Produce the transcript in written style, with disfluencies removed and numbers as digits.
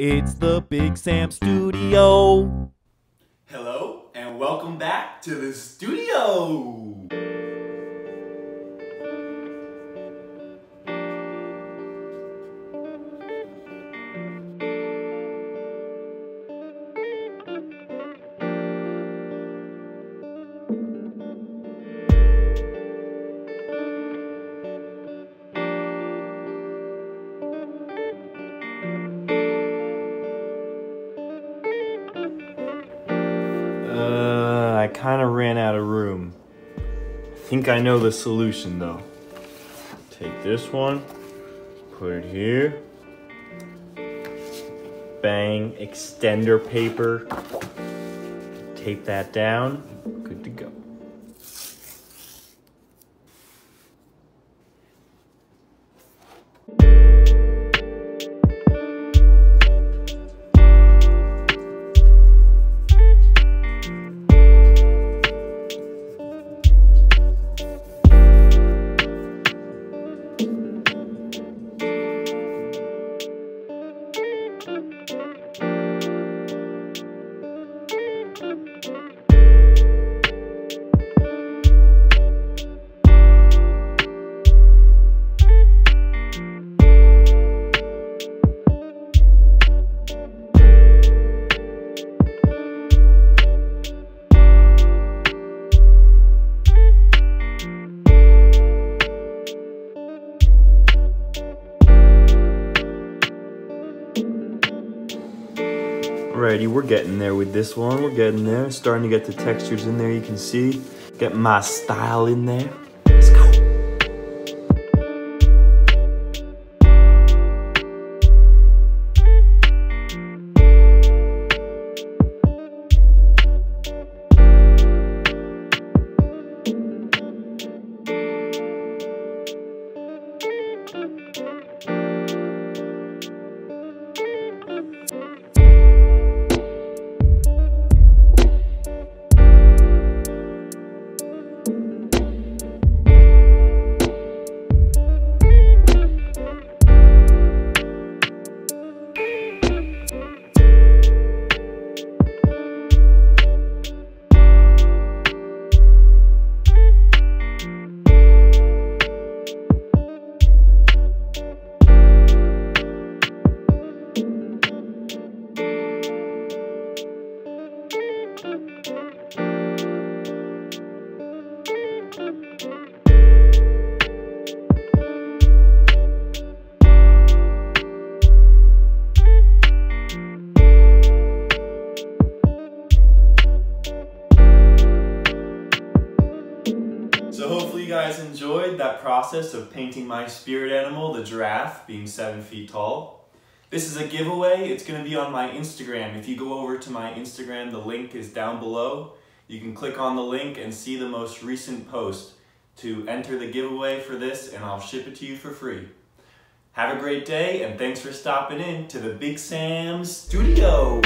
It's the Big Sam Studio. Hello, and welcome back to the studio. I kind of ran out of room. I think I know the solution though. Take this one, put it here. Bang, extender paper. Tape that down, good to go. Alrighty, we're getting there with this one. We're getting there. Starting to get the textures in there, you can see. Get my style in there. Let's go. So hopefully you guys enjoyed that process of painting my spirit animal, the giraffe, being 7 feet tall. This is a giveaway. It's going to be on my Instagram. If you go over to my Instagram, the link is down below. You can click on the link and see the most recent post to enter the giveaway for this, and I'll ship it to you for free. Have a great day, and thanks for stopping in to the Big Sam Studio.